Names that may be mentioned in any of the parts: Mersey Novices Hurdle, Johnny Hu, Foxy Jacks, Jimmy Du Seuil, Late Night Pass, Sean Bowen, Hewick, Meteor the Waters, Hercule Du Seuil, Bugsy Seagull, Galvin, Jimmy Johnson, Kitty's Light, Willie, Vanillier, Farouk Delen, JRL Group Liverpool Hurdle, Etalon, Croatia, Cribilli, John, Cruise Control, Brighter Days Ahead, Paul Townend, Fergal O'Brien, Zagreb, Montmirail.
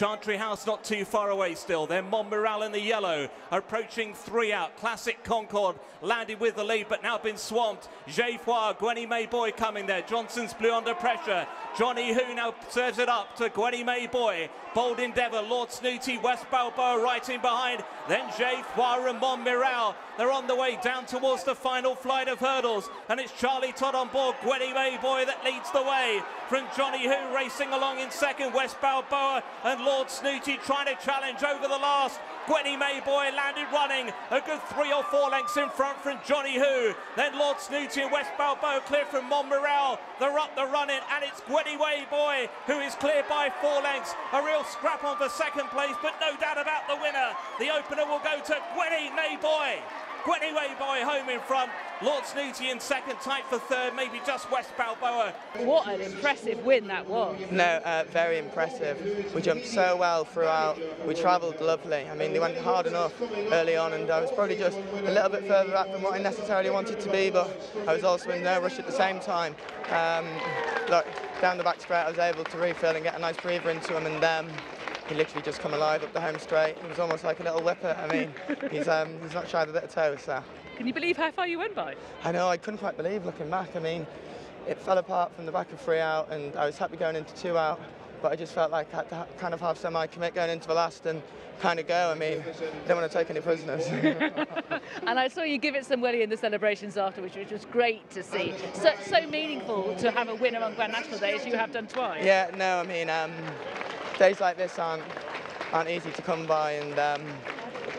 Chantry House not too far away still. Then Montmirail in the yellow, approaching three out. Classic Concord landed with the lead, but now been swamped. Jay Foire, Gwennie May Boy coming there. Johnson's Blue under pressure. Johnny Hu now serves it up to Gwennie May Boy. Bold Endeavour, Lord Snooty, West Balboa right in behind. Then Jay Foire and Montmirail. They're on the way down towards the final flight of hurdles. And it's Charlie Todd on board, Gwennie May Boy that leads the way. From Johnny Hu racing along in second, West Balboa and Lord Snooty trying to challenge over the last. Gwennie May Boy landed running, a good 3 or 4 lengths in front from Johnny Hu. Then Lord Snooty and West Balboa clear from Montmirail. They're up the running, and it's Gwennie May Boy who is clear by 4 lengths. A real scrap on for second place, but no doubt about the winner. The opener will go to Gwennie May Boy. Gwennie May Boy home in front, Lord Snooty in second, tight for third, maybe just West Balboa. What an impressive win that was. No, very impressive. We jumped so well throughout, we travelled lovely. I mean, they went hard enough early on, and I was probably just a little bit further up than what I necessarily wanted to be, but I was also in no rush at the same time. Look, down the back straight I was able to refill and get a nice breather into him, and then he literally just come alive up the home straight. It was almost like a little whipper. I mean, he's not shy of a bit of toe, so. Can you believe how far you went by? I know, I couldn't quite believe looking back. I mean, it fell apart from the back of 3 out, and I was happy going into 2 out, but I just felt like I had to kind of have semi-commit going into the last and kind of go. I mean, I don't want to take any prisoners. And I saw you give it some Willie in the celebrations afterwards, which was great to see. So meaningful to have a winner on Grand National Day, as you have done twice. Yeah, no, I mean, days like this aren't easy to come by, and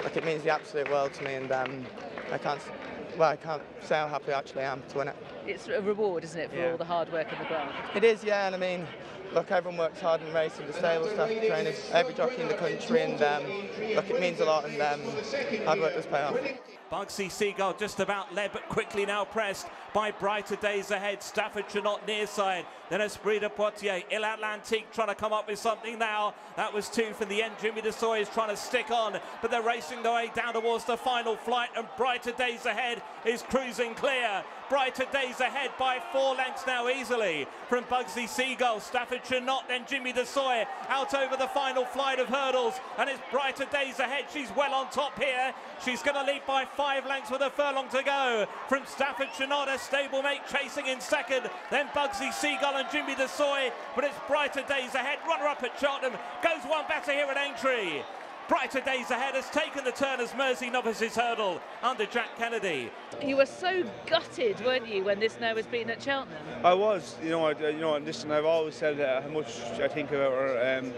like it means the absolute world to me, and I can't say how happy I actually am to win it. It's a reward, isn't it, for all the hard work in the ground? It is, yeah, and I mean, look, everyone works hard in racing, the stable staff, the trainers, every jockey in the country, and look, it means a lot, and hard work does pay off. Bugsy Seagull just about led, but quickly now pressed by Brighter Days Ahead. Staffordshire Knot near side. Then Esprit de Poitiers. Il Atlantique trying to come up with something now. That was 2 from the end. Jimmy Du Seuil is trying to stick on, but they're racing their way down towards the final flight, and Brighter Days Ahead is cruising clear. Brighter Days Ahead by 4 lengths now easily from Bugsy Seagull. Staffordshire Knot, then Jimmy Du Seuil out over the final flight of hurdles, and it's Brighter Days Ahead. She's well on top here. She's going to lead by 5 lengths with a furlong to go from Staffordshire Knot, her stablemate chasing in second, then Bugsy Seagull and Jimmy Du Seuil, but it's Brighter Days Ahead. Runner-up at Cheltenham goes one better here at Aintree. Brighter Days Ahead has taken the turn as Mersey Novices hurdle under Jack Kennedy. You were so gutted, weren't you, when this snow was beaten at Cheltenham? I was. Listen, I've always said how much I think about her.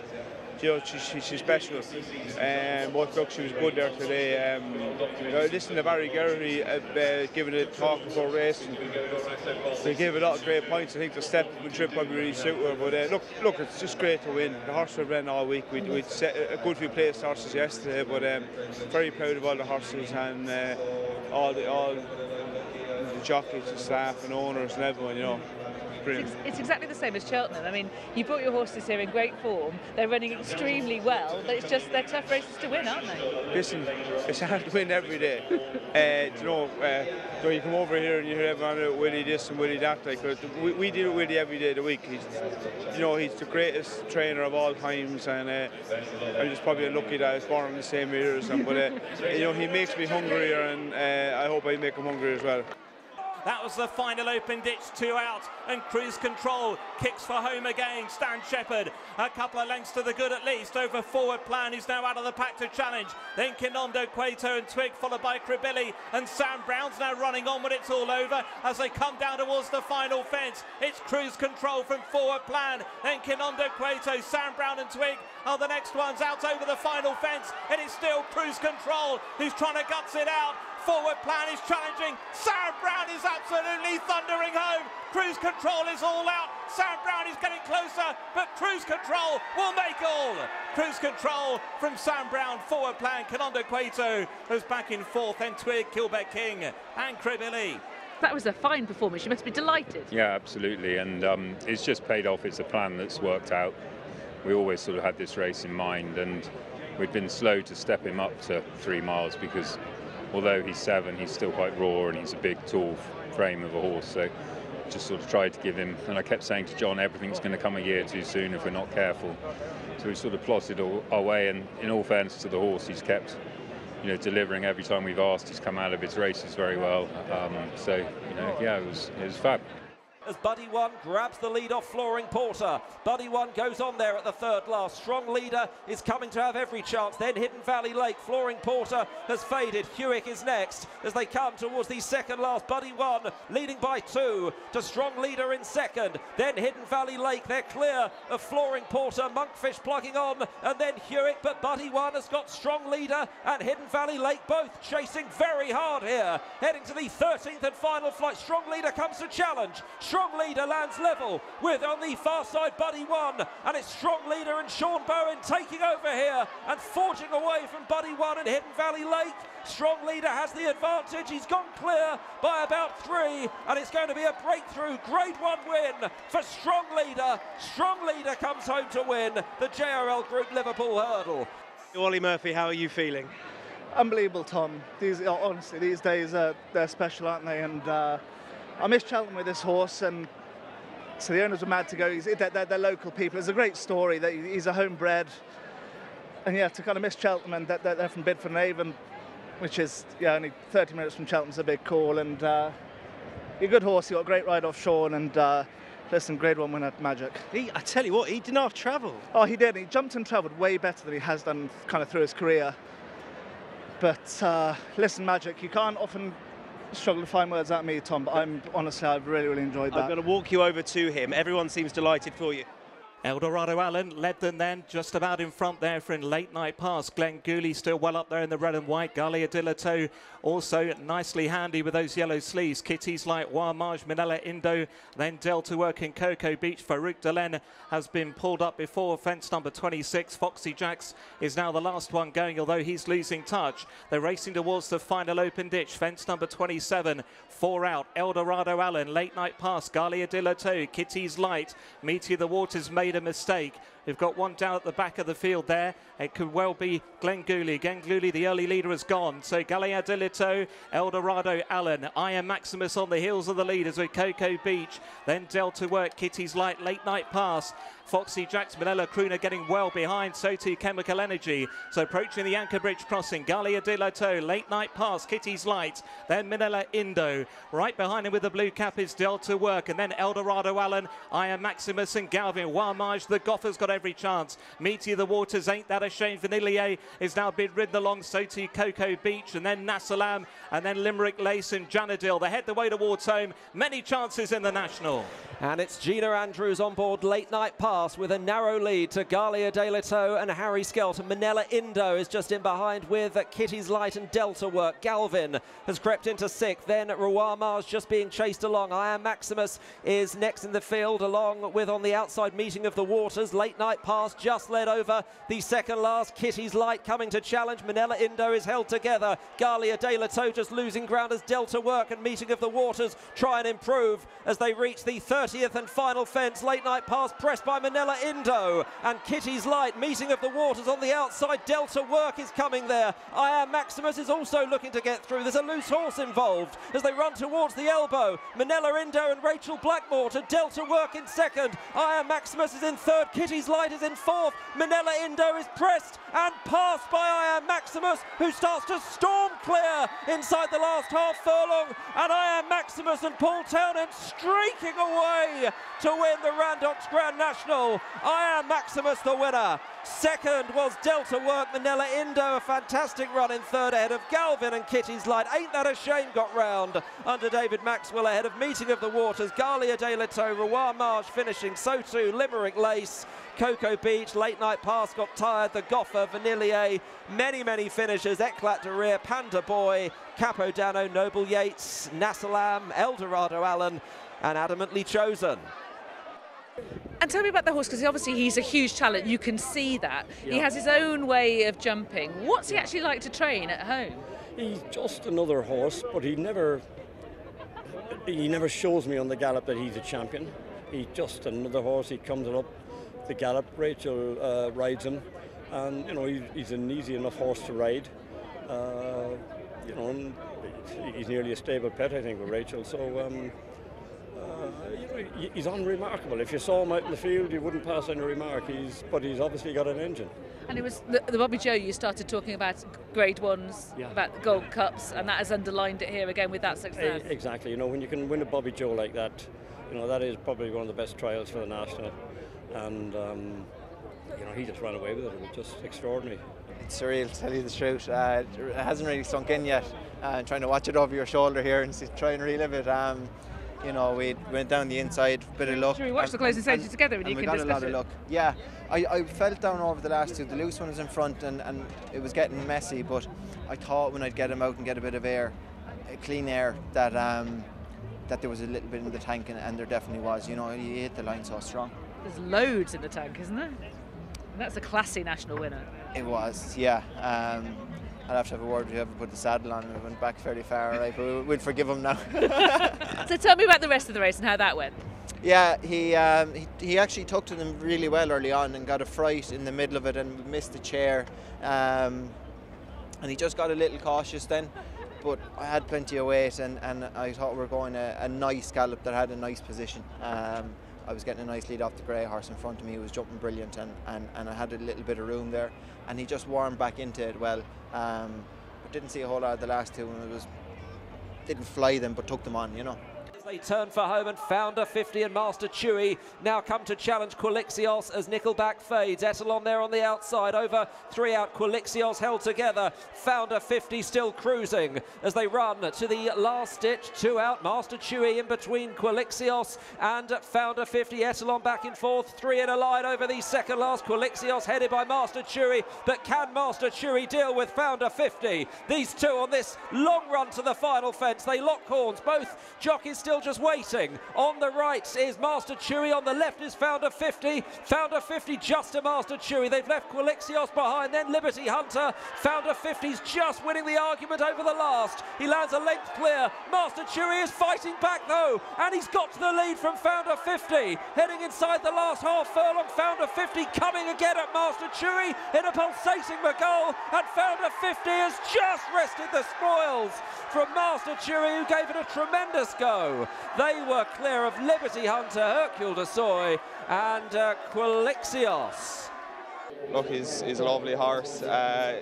She's special, and what look, she was good there today. Listen to Barry Geraghty giving a talk before racing. They gave a lot of great points. I think the step and trip probably really suited her. But look, it's just great to win. The horse we ran all week. We'd set a good few placed horses yesterday, but very proud of all the horses and all the jockeys, the staff, and owners, and everyone. It's exactly the same as Cheltenham. I mean, you brought your horses here in great form. They're running extremely well, but it's just they're tough races to win, aren't they? Listen, it's hard to win every day. You come over here and you hear everyone, Willie this and Willie that. Like, we deal with Willie every day of the week. He's the greatest trainer of all times, and I'm just probably lucky that I was born in the same year or something. But he makes me hungrier, and I hope I make him hungry as well. That was the final open ditch, 2 out, and Cruise Control kicks for home again. Stan Shepherd, a couple of lengths to the good at least, over Forward Plan, who's now out of the pack to challenge. Then Kinondo, Cueto and Twig, followed by Cribilli, and Sam Brown's now running on when it's all over as they come down towards the final fence. It's Cruise Control from Forward Plan, then Kinondo, Cueto, Sam Brown and Twig are the next ones out over the final fence. It is still Cruise Control who's trying to guts it out. Forward Plan is challenging. Sam Brown is absolutely thundering home. Cruise Control is all out. Sam Brown is getting closer, but Cruise Control will make all. Cruise Control from Sam Brown, Forward Plan, Kinondo, Cueto was back in fourth, and Twig, Kilbeck King and Cribilli. That was a fine performance. You must be delighted. Yeah, absolutely, and it's just paid off. It's a plan that's worked out. We always sort of had this race in mind, and we've been slow to step him up to 3 miles because although he's 7, he's still quite raw, and he's a big, tall frame of a horse. So just sort of tried to give him, and I kept saying to John, everything's going to come a year too soon if we're not careful. So we sort of plotted our way, and in all fairness to the horse, he's kept, you know, delivering every time we've asked. He's come out of his races very well. So, you know, yeah, it was fab. As Buddy One grabs the lead off Flooring Porter. Buddy One goes on there at the third last. Strong Leader is coming to have every chance. Then Hidden Valley Lake. Flooring Porter has faded. Hewick is next as they come towards the second last. Buddy One leading by 2 to Strong Leader in second. Then Hidden Valley Lake. They're clear of Flooring Porter. Monkfish plugging on, and then Hewick. But Buddy One has got Strong Leader and Hidden Valley Lake both chasing very hard here. Heading to the 13th and final flight. Strong Leader comes to challenge. Strong Leader lands level with, on the far side, Buddy One, and it's Strong Leader and Sean Bowen taking over here and forging away from Buddy One and Hidden Valley Lake. Strong Leader has the advantage. He's gone clear by about 3, and it's going to be a breakthrough Grade 1 win for Strong Leader. Strong Leader comes home to win the JRL Group Liverpool Hurdle. Ollie Murphy, how are you feeling? Unbelievable, Tom. Honestly, these days, they're special, aren't they? And I miss Cheltenham with this horse, and so the owners were mad to go. They're local people. It's a great story. He's a homebred, and yeah, to kind of miss Cheltenham, and they're from Bidford and Avon, which is, yeah, only 30 minutes from Cheltenham's a big call. And you're a good horse. You got a great ride off Sean, and listen, Grade 1 winner Magic. I tell you what, he did not travel. Oh, he did. He jumped and travelled way better than he has done kind of through his career. But listen, Magic, you can't often struggle to find words at me, Tom, but I've really enjoyed that. I'm going to walk you over to him. Everyone seems delighted for you. Eldorado Allen led them then, just about in front there for in Late Night Pass. Glenn Gooley still well up there in the red and white. Galia Del Lito also nicely handy with those yellow sleeves. Kitty's Light, Marge, Manyell Indo, then Delta Work in Cocoa Beach. Farouk Delen has been pulled up before. Fence number 26, Foxy Jacks, is now the last one going, although he's losing touch. They're racing towards the final open ditch. Fence number 27, 4 out. Eldorado Allen, Late Night Pass, Galia Del Lito, Kitty's Light, Meteor the Waters made a mistake. We've got one down at the back of the field there. It could well be Glenn Gooley. Glenn Gooley, the early leader, has gone. So Galia Del Lito, Eldorado Allen, I Am Maximus on the heels of the leaders with Cocoa Beach. Then Delta Work, Kitty's Light, Late Night Pass. Foxy Jacks, Manella Crooner getting well behind. So too Chemical Energy. So approaching the Anchor Bridge crossing, Galia Del Lito, Late Night Pass, Kitty's Light. Then Manella Indo. Right behind him with the blue cap is Delta Work. And then Eldorado Allen, I Am Maximus and Galvin. Wamarge, the Goffer's got every chance. Meteor the Waters, Ain't That a Shame. Vanillier is now been ridden along, so to Cocoa Beach, and then Nassalam, and then Limerick Lace and Janadil. They head the way towards home. Many chances in the National. And it's Gina Andrews on board Late Night Pass with a narrow lead to Galia Del Lito and Harry Skelton. Manella Indo is just in behind with Kitty's Light and Delta Work. Galvin has crept into 6th. Then Ruwa Mars just being chased along. I Am Maximus is next in the field, along with on the outside Meeting of the Waters. Late Night Pass just led over the second last. Kitty's Light coming to challenge. Manella Indo is held together. Galia Del Lito just losing ground as Delta Work and Meeting of the Waters try and improve as they reach the 30th and final fence. Late Night Pass pressed by Manella Indo and Kitty's Light. Meeting of the Waters on the outside. Delta Work is coming there. I Am Maximus is also looking to get through. There's a loose horse involved as they run towards the elbow. Manella Indo and Rachel Blackmore to Delta Work in second. I Am Maximus is in third. Kitty's Light is in fourth. Manella Indo is pressed and passed by I Am Maximus, who starts to storm clear inside the last half furlong, and I Am Maximus and Paul Townend streaking away to win the Randox Grand National. I Am Maximus the winner. Second was Delta Work. Manella Indo, a fantastic run in third ahead of Galvin and Kitty's Light. Ain't That a Shame got round under David Maxwell ahead of Meeting of the Waters. Galia Del Lito, Ruwa Marsh finishing, so too Limerick Lace, Cocoa Beach. Late Night Pass got tired. The Goffer, Vanillier, many finishers. Eklat Derir, Panda Boy, Capodano, Noble Yates, Nassalam, Eldorado Allen, and Adamantly Chosen. And tell me about the horse, because obviously he's a huge talent. You can see that. Yeah. He has his own way of jumping. What's he actually like to train at home? He's just another horse, but he never shows me on the gallop that he's a champion. He's just another horse. He comes up the gallop, Rachel rides him, and you know, he's an easy enough horse to ride. He's nearly a stable pet, I think, with Rachel. So You know, he's unremarkable. If you saw him out in the field, you wouldn't pass any remark. But he's obviously got an engine. And it was the Bobby Joe you started talking about Grade Ones, yeah, about the Gold Cups, and that has underlined it here again with that success. Exactly. You know, when you can win a Bobby Joe like that, you know, that is probably one of the best trials for the National. And, you know, he just ran away with it. It was just extraordinary. It's surreal, to tell you the truth. It hasn't really sunk in yet. Trying to watch it over your shoulder here and try and relive it. You know, we went down the inside, bit of luck. Should we watch the closing stages together and you can discuss it? We got a lot of luck. Yeah, I felt down over the last two. The loose one was in front and it was getting messy, but I thought when I'd get him out and get a bit of air, clean air, that that there was a little bit in the tank, and there definitely was. You know, he hit the line so strong. There's loads in the tank, isn't there? And that's a classy national winner. It was, yeah. I'll have to have a word with whoever put the saddle on. We went back fairly far, right? But we'll forgive him now. So tell me about the rest of the race and how that went. Yeah, he actually took to them really well early on and got a fright in the middle of it and missed the chair. And he just got a little cautious then. But I had plenty of weight and I thought we were going a nice gallop that had a nice position. I was getting a nice lead off the grey horse in front of me. He was jumping brilliant and I had a little bit of room there. And he just warmed back into it well. Didn't see a whole lot of the last two, and it was didn't fly them but took them on, you know. They turn for home and Founder 50 and Master Chewy now come to challenge Quilixios as Nickelback fades. Etalon there on the outside, over three out. Quilixios held together. Founder 50 still cruising as they run to the last stitch. Two out, Master Chewy in between Quilixios and Founder 50. Etalon back and forth, three in a line over the second last. Quilixios headed by Master Chewy, but can Master Chewy deal with Founder 50? These two on this long run to the final fence. They lock horns, both jockeys still just waiting. On the right is Master Chewy, on the left is Founder 50. Founder 50 just to Master Chewy. They've left Quilixios behind, then Liberty Hunter. Founder 50's just winning the argument over the last. He lands a length clear. Master Chewy is fighting back though, and he's got to the lead from Founder 50. Heading inside the last half furlong, Founder 50 coming again at Master Chewy in a pulsating McGull, and Founder 50 has just wrested the spoils from Master Chewy, who gave it a tremendous go. They were clear of Liberty Hunter, Hercule Du Seuil and Quilixios. Look, he's a lovely horse.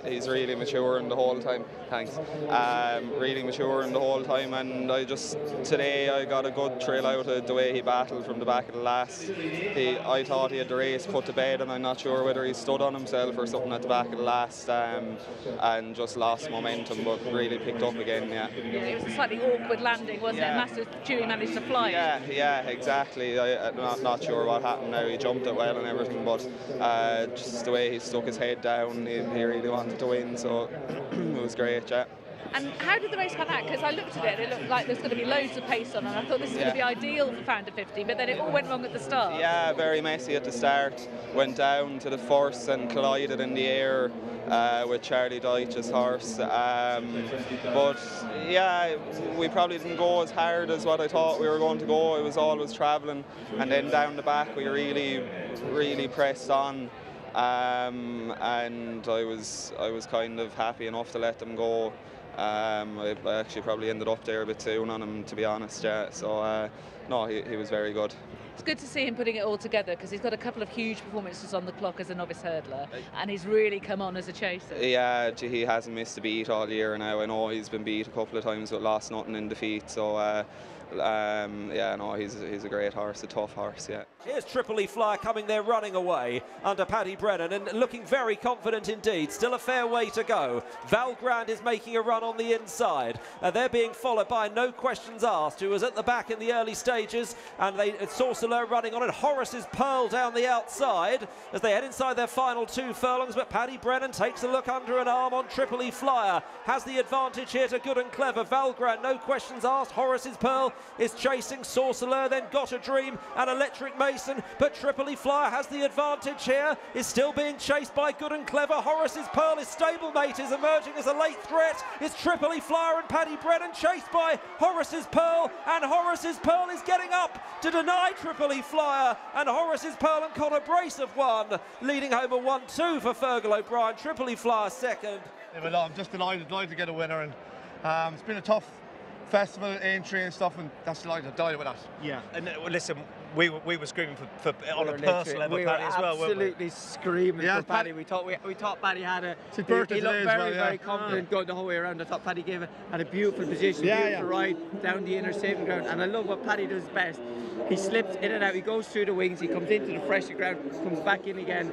He's really maturing the whole time. Thanks. Really maturing the whole time, and today I got a good trail out of the way he battled from the back of the last. I thought he had the race put to bed, and I'm not sure whether he stood on himself or something at the back of the last, and just lost momentum, but really picked up again. Yeah. It was a slightly awkward landing, wasn't it? Master Chewy managed to fly. Yeah, exactly. I'm not sure what happened now. He jumped it well and everything, but just the way he stuck his head down, he really wanted to win, so it was great, yeah. And how did the race come out? Because I looked at it, and it looked like there's going to be loads of pace on, and I thought this is going to be ideal for Founder 50, but then it all went wrong at the start. Yeah, very messy at the start. Went down to the force and collided in the air with Charlie Deutsch's horse. But yeah, we probably didn't go as hard as what I thought we were going to go. It was always travelling, and then down the back we really pressed on. And I was kind of happy enough to let them go. I actually probably ended up there a bit soon on him, to be honest, yeah. So no, he was very good. It's good to see him putting it all together, because he's got a couple of huge performances on the clock as a novice hurdler, and he's really come on as a chaser. Yeah, he hasn't missed a beat all year now. I know he's been beat a couple of times but lost nothing in defeat, so yeah, no, he's a great horse, a tough horse, yeah. Here's Triple E Flyer coming there, running away under Paddy Brennan and looking very confident indeed. Still a fair way to go. Val Grand is making a run on the inside. They're being followed by No Questions Asked, who was at the back in the early stages, and they Sorcerer running on, and Horace's Pearl down the outside as they head inside their final two furlongs, but Paddy Brennan takes a look under an arm on Triple E Flyer. Has the advantage here to Good and Clever. Val Grand, No Questions Asked, Horace's Pearl is chasing. Sorcerer then Got a Dream and Electric Mason, but Triple E Flyer has the advantage here, is still being chased by Good and Clever. Horace's Pearl, his stablemate, is emerging as a late threat. It's Triple E Flyer and Paddy Brennan chased by Horace's Pearl, and Horace's Pearl is getting up to deny Triple E Flyer, and Horace's Pearl and Connor Brace have won, leading home a 1-2 for Fergal O'Brien. Triple E Flyer second. I'm just delighted to get a winner, and it's been a tough festival entry and stuff, and that's like, I died with that. Yeah. And listen, we were screaming for on a personal level, we Paddy as well, weren't we? Absolutely screaming for Paddy. We thought Paddy had a... He looked very confident going the whole way around. I thought Paddy gave it a beautiful position, beautiful ride down the inner saving ground. And I love what Paddy does best. He slips in and out. He goes through the wings. He comes into the fresher ground, comes back in again.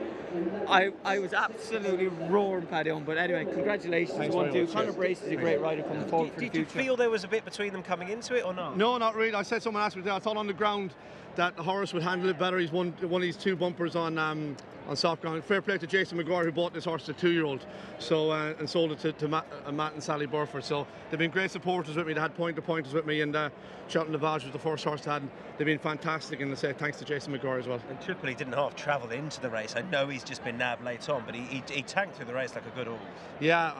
I was absolutely roaring Paddy on. But anyway, congratulations. Thanks. Conor Brace is a great rider coming forward for the future. Did you feel there was a bit between them coming into it or not? No, not really. I said someone asked me today, I thought on the ground that Horace would handle it better. He's won one of these two bumpers on soft ground. Fair play to Jason McGuire, who bought this horse to 2-year-old, so and sold it to Matt and Sally Burford. So they've been great supporters with me. They had point-to-pointers with me, and Cheltenham Lavage was the first horse they had. They've been fantastic, and I say thanks to Jason McGuire as well. And Tripoli didn't half travel into the race. I know he's just been nabbed late on, but he tanked through the race like a good horse. Yeah,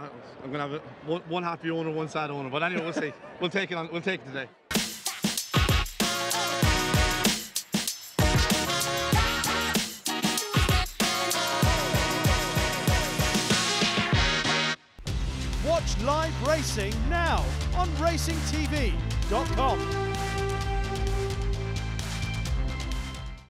I'm going to have one happy owner, one sad owner, but anyway, we'll see. We'll take it today. Live racing now on racingtv.com.